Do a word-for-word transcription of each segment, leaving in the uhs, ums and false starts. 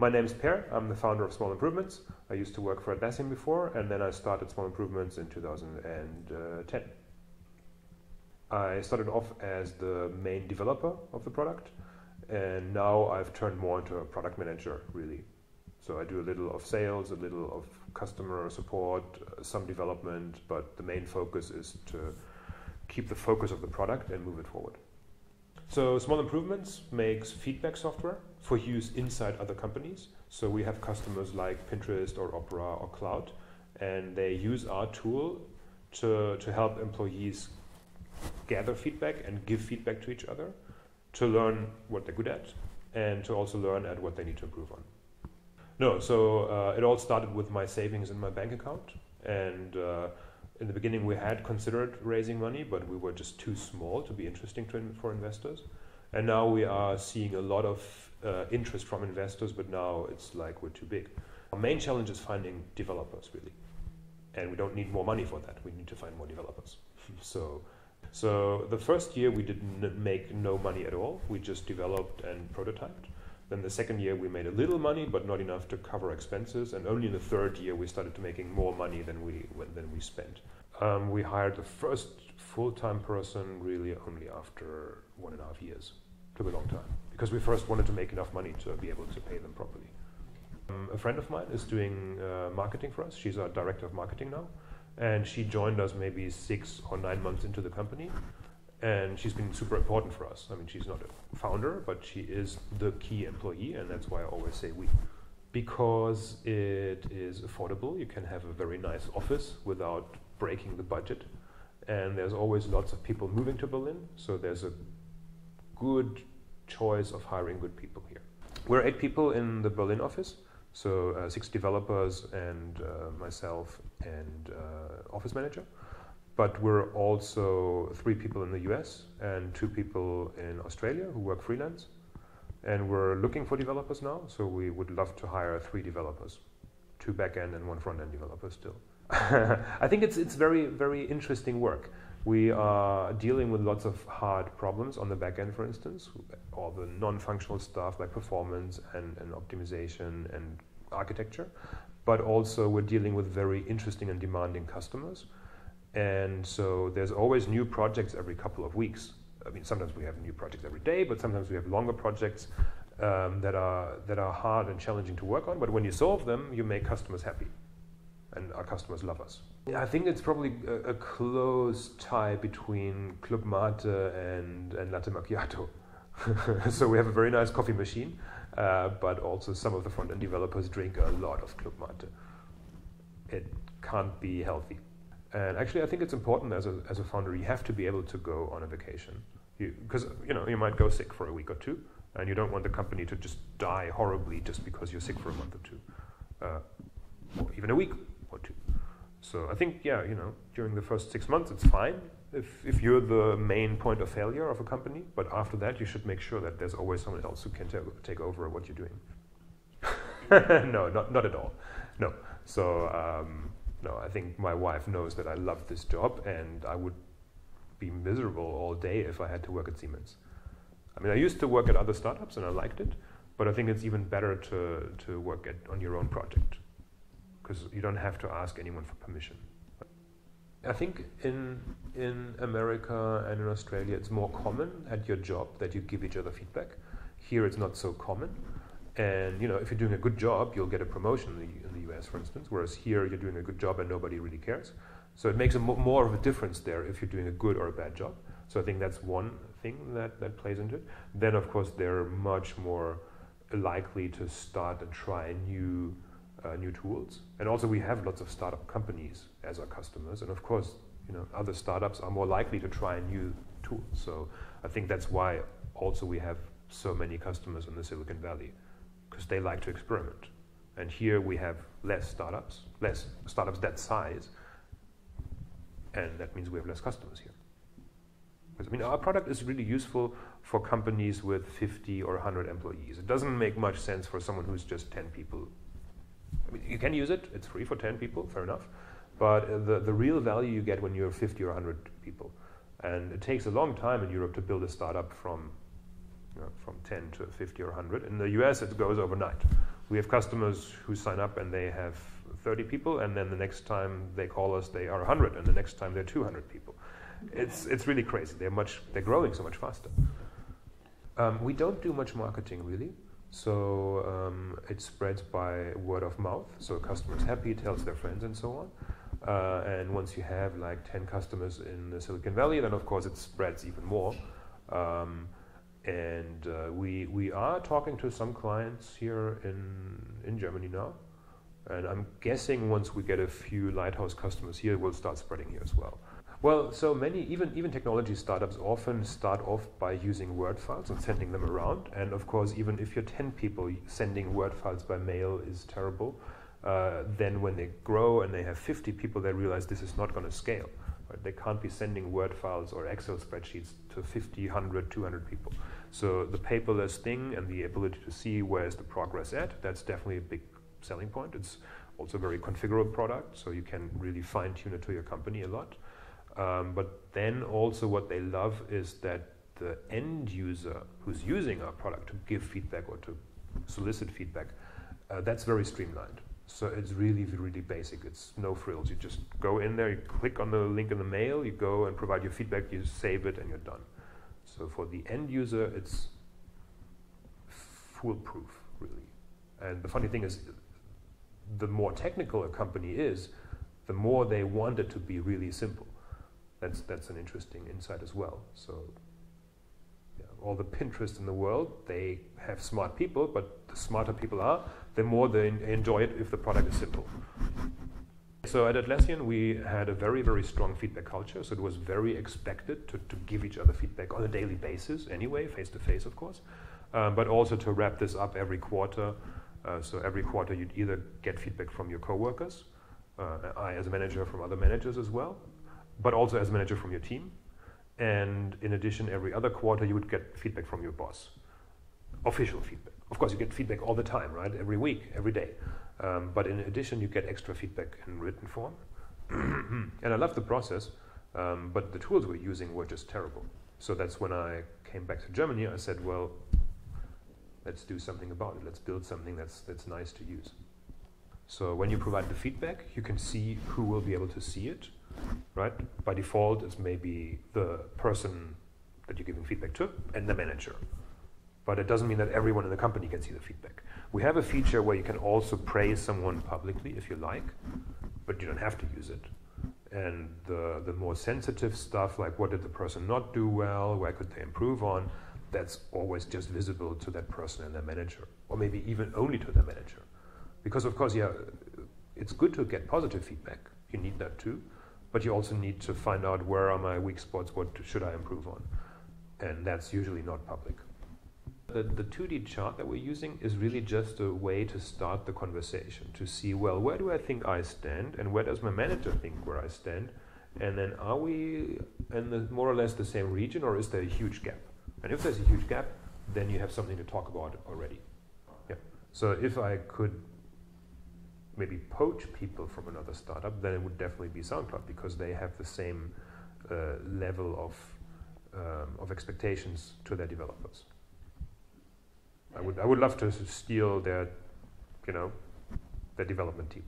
My name is Per. I'm the founder of Small Improvements. I used to work for Atlassian before, and then I started Small Improvements in two thousand ten. I started off as the main developer of the product, and now I've turned more into a product manager, really. So I do a little of sales, a little of customer support, some development, but the main focus is to keep the focus of the product and move it forward. So Small Improvements makes feedback software for use inside other companies. So we have customers like Pinterest or Opera or Cloud, and they use our tool to, to help employees gather feedback and give feedback to each other, to learn what they're good at, and to also learn at what they need to improve on. No, so uh, it all started with my savings in my bank account, and uh, in the beginning we had considered raising money, but we were just too small to be interesting to in for investors. And now we are seeing a lot of uh, interest from investors, but now it's like we're too big. Our main challenge is finding developers, really. And we don't need more money for that. We need to find more developers. So, so the first year we didn't make no money at all. We just developed and prototyped. Then the second year we made a little money, but not enough to cover expenses. And only in the third year we started to making more money than we, than we spent. Um, we hired the first full-time person really only after one and a half years. Took a long time because we first wanted to make enough money to be able to pay them properly. Um, a friend of mine is doing uh, marketing for us. She's our director of marketing now, and she joined us maybe six or nine months into the company, and she's been super important for us. I mean, she's not a founder, but she is the key employee, and that's why I always say we. Because it is affordable, you can have a very nice office without breaking the budget, and there's always lots of people moving to Berlin, so there's a good choice of hiring good people here. We're eight people in the Berlin office, so uh, six developers and uh, myself and uh, office manager. But we're also three people in the U S and two people in Australia who work freelance. And we're looking for developers now, so we would love to hire three developers, two back-end and one front-end developer still. I think it's, it's very, very interesting work. We are dealing with lots of hard problems on the back-end, for instance, all the non-functional stuff like performance and, and optimization and architecture. But also we're dealing with very interesting and demanding customers. And so there's always new projects every couple of weeks. I mean, sometimes we have new projects every day, but sometimes we have longer projects um, that are that are hard and challenging to work on. But when you solve them, you make customers happy, and our customers love us. I think it's probably a, a close tie between Club Mate and, and Latte Macchiato. So we have a very nice coffee machine, uh, but also some of the front-end developers drink a lot of Club Mate. It can't be healthy. And actually, I think it's important as a, as a founder, you have to be able to go on a vacation. Because you, you know, you might go sick for a week or two, and you don't want the company to just die horribly just because you're sick for a month or two, uh, or even a week or two. So I think, yeah, you know, during the first six months, it's fine if, if you're the main point of failure of a company. But after that, you should make sure that there's always someone else who can take over what you're doing. No, not, not at all. No. So... Um, No, I think my wife knows that I love this job, and I would be miserable all day if I had to work at Siemens. I mean, I used to work at other startups and I liked it, but I think it's even better to, to work at, on your own project, because you don't have to ask anyone for permission. I think in, in America and in Australia it's more common at your job that you give each other feedback. Here it's not so common. And you know, if you're doing a good job, you'll get a promotion in the, in the U S, for instance, whereas here you're doing a good job and nobody really cares. So it makes a mo more of a difference there if you're doing a good or a bad job. So I think that's one thing that, that plays into it. Then, of course, they're much more likely to start and try new, uh, new tools. And also we have lots of startup companies as our customers. And, of course, you know, other startups are more likely to try new tools. So I think that's why also we have so many customers in the Silicon Valley. Because they like to experiment. And here we have less startups, less startups that size, and that means we have less customers here. Because, I mean, our product is really useful for companies with fifty or a hundred employees. It doesn't make much sense for someone who's just ten people. I mean, you can use it, it's free for ten people, fair enough, but uh, the, the real value you get when you're fifty or a hundred people. And it takes a long time in Europe to build a startup from from ten to fifty or a hundred. In the U S it goes overnight. we have customers who sign up and they have thirty people, and then the next time they call us, they are one hundred, and the next time they're two hundred people. It's it's really crazy. They're much they're growing so much faster. Um, we don't do much marketing really, so um, it spreads by word of mouth. So a customer's happy, tells their friends, and so on. Uh, and once you have like ten customers in the Silicon Valley, then of course it spreads even more. Um, and uh, we we are talking to some clients here in in Germany now. And I'm guessing once we get a few lighthouse customers here, we'll start spreading here as well. Well, so many, even even technology startups often start off by using Word files and sending them around. And of course, even if you're ten people, sending Word files by mail is terrible. Uh, then when they grow and they have fifty people, they realize this is not going to scale. Right? They can't be sending Word files or Excel spreadsheets to fifty, one hundred, two hundred people. So the paperless thing and the ability to see where is the progress at, that's definitely a big selling point. It's also a very configurable product, so you can really fine-tune it to your company a lot. Um, but then also what they love is that the end user who's using our product to give feedback or to solicit feedback, uh, that's very streamlined. So it's really, really basic. It's no frills. You just go in there, you click on the link in the mail, you go and provide your feedback, you save it, and you're done. So for the end user, it's foolproof, really. And the funny thing is, the more technical a company is, the more they want it to be really simple. That's, that's an interesting insight as well. So yeah, all the Pinterest in the world, they have smart people, but the smarter people are, the more they enjoy it if the product is simple. So at Atlassian, we had a very, very strong feedback culture. So it was very expected to, to give each other feedback on a daily basis anyway, face to face, of course, um, but also to wrap this up every quarter. Uh, so every quarter, you'd either get feedback from your coworkers, uh, I as a manager from other managers as well, but also as a manager from your team. And in addition, every other quarter, you would get feedback from your boss. Official feedback. Of course, you get feedback all the time, right? Every week, every day. Um, but in addition, you get extra feedback in written form. And I love the process, um, but the tools we're using were just terrible. So that's when I came back to Germany, I said, well, let's do something about it. Let's build something that's, that's nice to use. So when you provide the feedback, you can see who will be able to see it. Right? By default, it's maybe the person that you're giving feedback to and the manager. But it doesn't mean that everyone in the company can see the feedback. We have a feature where you can also praise someone publicly if you like, but you don't have to use it. And the, the more sensitive stuff, like what did the person not do well, where could they improve on, that's always just visible to that person and their manager, or maybe even only to their manager. Because of course, yeah, it's good to get positive feedback. You need that too. But you also need to find out where are my weak spots, what should I improve on? And that's usually not public. The, the two D chart that we're using is really just a way to start the conversation, to see, well, where do I think I stand? And where does my manager think where I stand? And then are we in the more or less the same region, or is there a huge gap? And if there's a huge gap, then you have something to talk about already. Yeah. So if I could maybe poach people from another startup, then it would definitely be SoundCloud, because they have the same uh, level of um, of expectations to their developers. I would I would love to steal their, you know, their development team.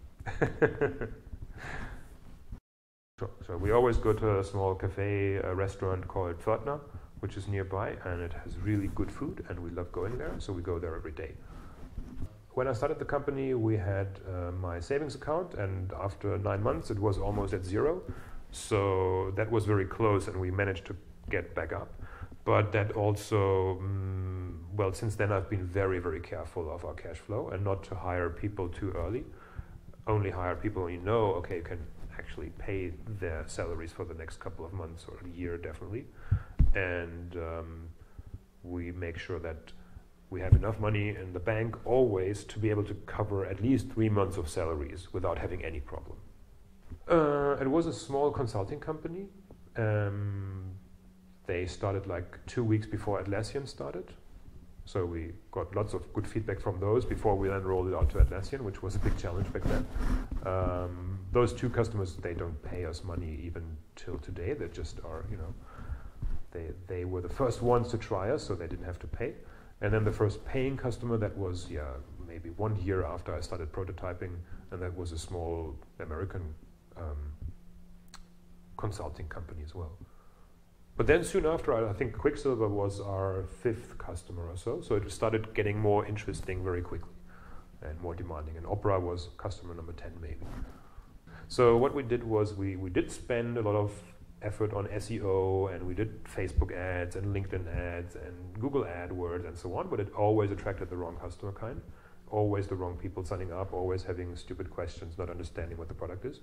so, so we always go to a small cafe, a restaurant called Fertner, which is nearby, and it has really good food, and we love going there. So we go there every day. When I started the company, we had uh, my savings account, and after nine months, it was almost at zero. So that was very close, and we managed to get back up. But that also, mm, well, since then, I've been very, very careful of our cash flow and not to hire people too early. Only hire people you know, okay, you can actually pay their salaries for the next couple of months or a year, definitely. And um, we make sure that we have enough money in the bank always to be able to cover at least three months of salaries without having any problem. Uh, it was a small consulting company. Um, they started like two weeks before Atlassian started. So we got lots of good feedback from those before we then rolled it out to Atlassian, which was a big challenge back then. Um, those two customers, they don't pay us money even till today. They just are, you know, they, they were the first ones to try us, so they didn't have to pay. And then the first paying customer, that was yeah, maybe maybe one year after I started prototyping, and that was a small American um, consulting company as well. But then soon after, I think Quicksilver was our fifth customer or so, so it started getting more interesting very quickly and more demanding, and Opera was customer number ten maybe. So what we did was we, we did spend a lot of effort on S E O, and we did Facebook ads and LinkedIn ads and Google AdWords and so on, but it always attracted the wrong customer kind, always the wrong people signing up, always having stupid questions, not understanding what the product is.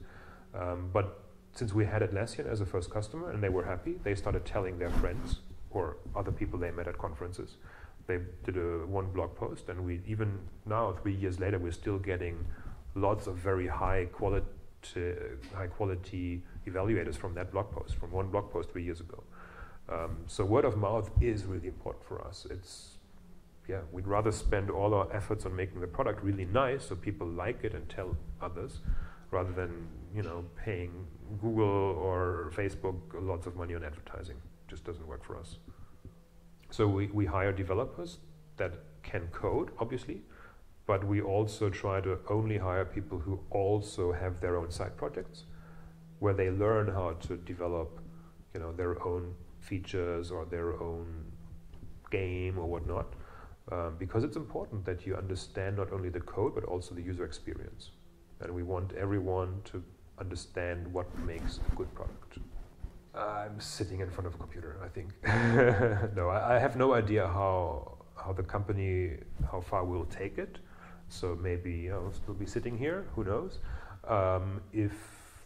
Um, but since we had Atlassian as a first customer and they were happy, they started telling their friends or other people they met at conferences. They did a one blog post, and we even now, three years later, we're still getting lots of very high quality high quality evaluators from that blog post, from one blog post three years ago. Um, so word of mouth is really important for us. It's, yeah, we'd rather spend all our efforts on making the product really nice so people like it and tell others, rather than, you know, paying Google or Facebook lots of money on advertising. It just doesn't work for us. So we, we hire developers that can code, obviously, but we also try to only hire people who also have their own side projects, where they learn how to develop, you know, their own features or their own game or whatnot, um, because it's important that you understand not only the code but also the user experience. And we want everyone to understand what makes a good product. I'm sitting in front of a computer, I think. No, I, I have no idea how how the company, how far we'll take it. So maybe I'll still be sitting here, who knows? Um, if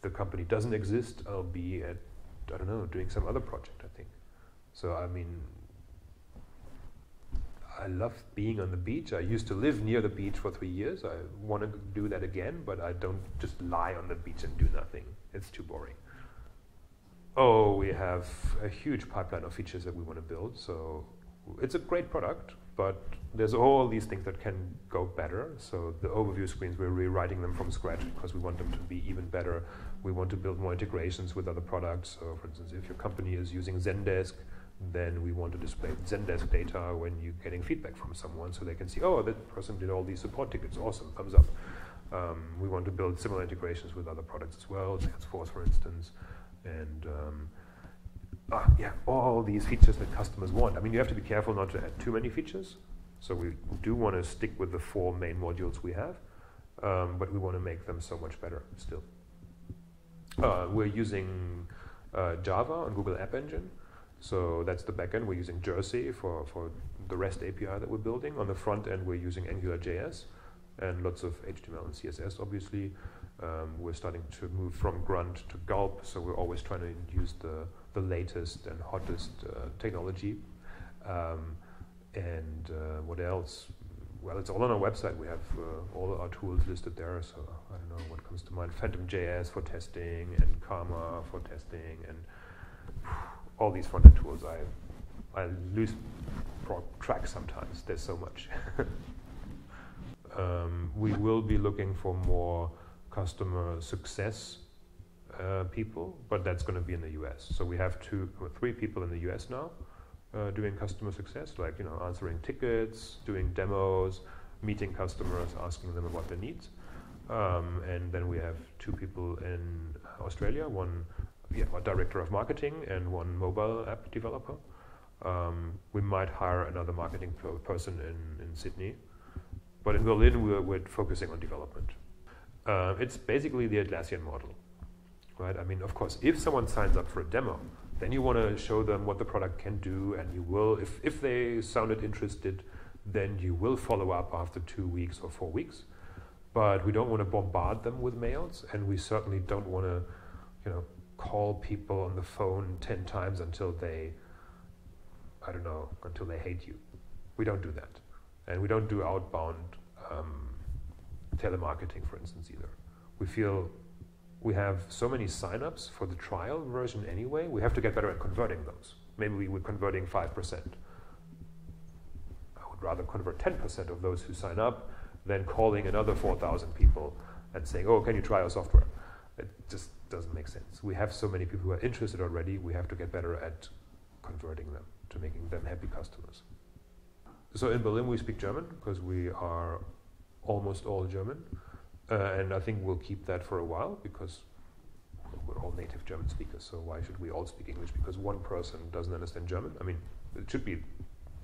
the company doesn't exist, I'll be at, I don't know, doing some other project, I think. So, I mean, I love being on the beach. I used to live near the beach for three years. I want to do that again, but I don't just lie on the beach and do nothing. It's too boring. Oh, we have a huge pipeline of features that we want to build. So it's a great product, but there's all these things that can go better. So the overview screens, we're rewriting them from scratch because we want them to be even better. We want to build more integrations with other products. So for instance, if your company is using Zendesk, then we want to display Zendesk data when you're getting feedback from someone so they can see, oh, that person did all these support tickets, awesome, thumbs up. Um, we want to build similar integrations with other products as well, Salesforce for instance, and um, Ah, yeah, all these features that customers want. I mean, you have to be careful not to add too many features. So we do want to stick with the four main modules we have, um, but we want to make them so much better still. Uh, we're using uh, Java on Google App Engine. So that's the backend. We're using Jersey for, for the REST A P I that we're building. On the front end, we're using AngularJS and lots of H T M L and C S S, obviously. Um, we're starting to move from Grunt to Gulp, so we're always trying to use the the latest and hottest uh, technology. Um, and uh, what else? Well, it's all on our website. We have uh, all our tools listed there, so I don't know what comes to mind. PhantomJS for testing, and Karma for testing, and all these front-end tools. I I lose track sometimes. There's so much. um, we will be looking for more customer success Uh, people, but that's going to be in the U S. So we have two or three people in the U S now uh, doing customer success, like, you know, answering tickets, doing demos, meeting customers, asking them about their needs. Um, and then we have two people in Australia, one yeah, a director of marketing and one mobile app developer. Um, we might hire another marketing person in, in Sydney, but in Berlin we're, we're focusing on development. Uh, it's basically the Atlassian model. Right? I mean, of course, if someone signs up for a demo, then you want to show them what the product can do, and you will, if, if they sounded interested, then you will follow up after two weeks or four weeks. But we don't want to bombard them with mails, and we certainly don't want to, you know, call people on the phone ten times until they, I don't know, until they hate you. We don't do that. And we don't do outbound um, telemarketing, for instance, either. We feel we have so many sign-ups for the trial version anyway, we have to get better at converting those. Maybe we were converting five percent. I would rather convert ten percent of those who sign up than calling another four thousand people and saying, oh, can you try our software? It just doesn't make sense. We have so many people who are interested already, we have to get better at converting them to making them happy customers. So in Berlin we speak German because we are almost all German, uh, and I think we'll keep that for a while because we're all native German speakers, so why should we all speak English because one person doesn't understand German? I mean, it should be,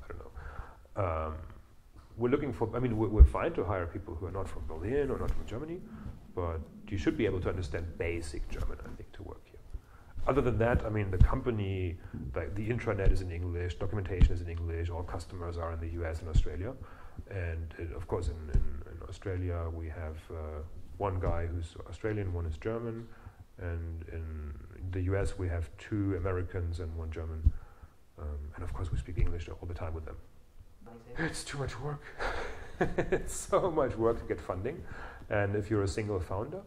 I don't know. Um, we're looking for, I mean, we're, we're fine to hire people who are not from Berlin or not from Germany, but you should be able to understand basic German, I think, to work here. Other than that, I mean, the company, like the intranet is in English, documentation is in English, all customers are in the U S and Australia. And it, of course, in, in, in Australia, we have uh, one guy who's Australian, one is German. And in the U S, we have two Americans and one German. Um, and of course, we speak English all the time with them. It's too much work. It's so much work to get funding. And if you're a single founder,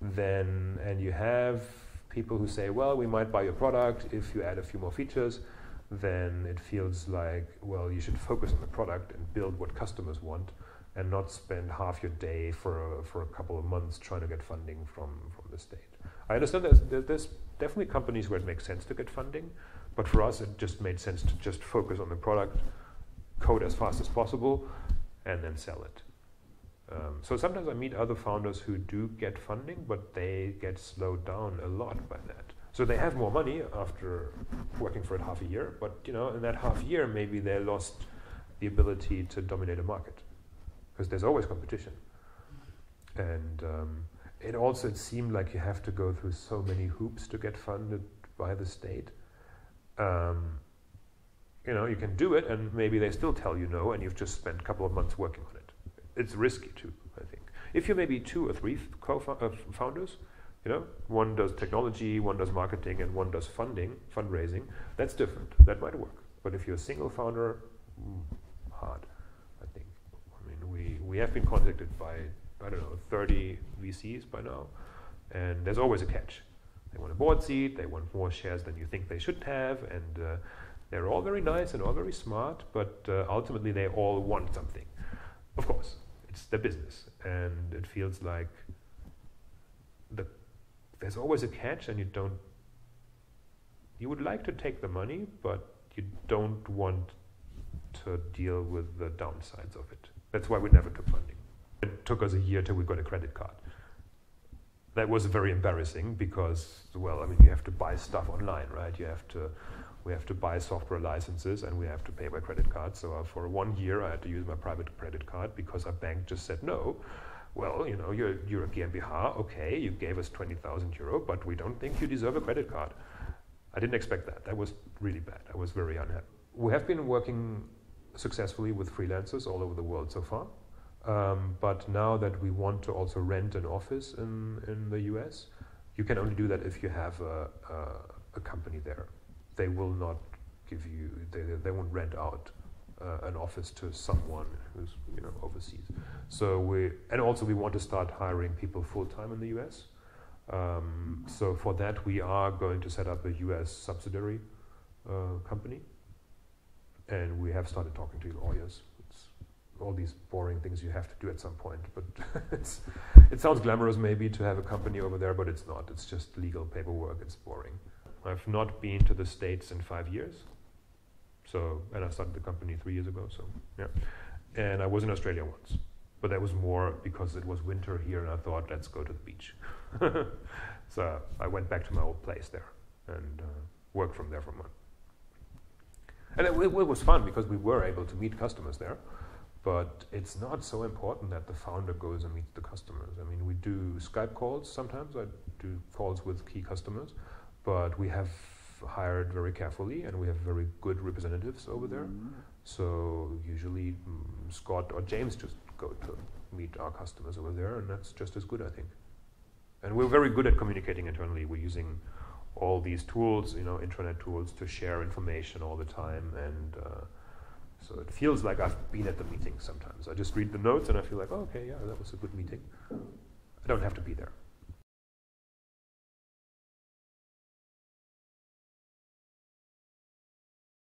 then, and you have people who say, well, we might buy your product if you add a few more features, then it feels like, well, you should focus on the product and build what customers want and not spend half your day for a, for a couple of months trying to get funding from, from the state. I understand there's, there's definitely companies where it makes sense to get funding, but for us it just made sense to just focus on the product, code as fast as possible, and then sell it. Um, so sometimes I meet other founders who do get funding, but they get slowed down a lot by that. So they have more money after working for it half a year, but you know, in that half year maybe they lost the ability to dominate a market, because there's always competition. And um, it also it seemed like you have to go through so many hoops to get funded by the state. Um, you know, you can do it, and maybe they still tell you no, and you've just spent a couple of months working on it. It's risky too, I think. If you're maybe two or three co-founders, you know, one does technology, one does marketing, and one does funding, fundraising. That's different. That might work. But if you're a single founder, mm, hard, I think. I mean, we, we have been contacted by, I don't know, thirty V Cs by now, and there's always a catch. They want a board seat, they want more shares than you think they should have, and uh, they're all very nice and all very smart, but uh, ultimately they all want something. Of course, it's their business, and it feels like the there's always a catch, and you don't, you would like to take the money, but you don't want to deal with the downsides of it. That's why we never took funding. It took us a year till we got a credit card. That was very embarrassing because, well, I mean, you have to buy stuff online, right? You have to, we have to buy software licenses, and we have to pay by credit card. So uh, for one year, I had to use my private credit card because our bank just said no. Well, you know, you're, you're a GmbH, okay, you gave us twenty thousand euro, but we don't think you deserve a credit card. I didn't expect that. That was really bad. I was very unhappy. We have been working successfully with freelancers all over the world so far, um, but now that we want to also rent an office in, in the U S, you can only do that if you have a, a, a company there. They will not give you, they, they won't rent out Uh, an office to someone who's, you know, overseas. So we, and also we want to start hiring people full-time in the U S. Um, so for that we are going to set up a U S subsidiary uh, company, and we have started talking to lawyers. It's all these boring things you have to do at some point, but it's, it sounds glamorous maybe to have a company over there, but it's not. It's just legal paperwork, it's boring. I've not been to the States in five years. So, and I started the company three years ago, so, yeah. And I was in Australia once, but that was more because it was winter here and I thought, let's go to the beach. So I went back to my old place there and uh, worked from there for a month. And it, it, it was fun because we were able to meet customers there, but it's not so important that the founder goes and meets the customers. I mean, we do Skype calls sometimes. I do calls with key customers, but we have hired very carefully, and we have very good representatives over there. Mm-hmm. So usually mm, Scott or James just go to meet our customers over there, and that's just as good, I think. And we're very good at communicating internally. We're using all these tools, you know, intranet tools to share information all the time, and uh, so it feels like I've been at the meeting sometimes. I just read the notes and I feel like, oh, okay, yeah, that was a good meeting. I don't have to be there.